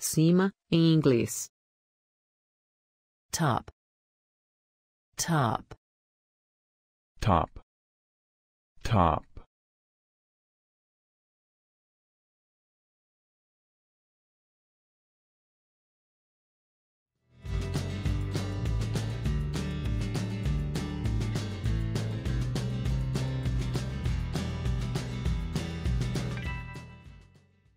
Cima, em inglês. Top. Top. Top. Top.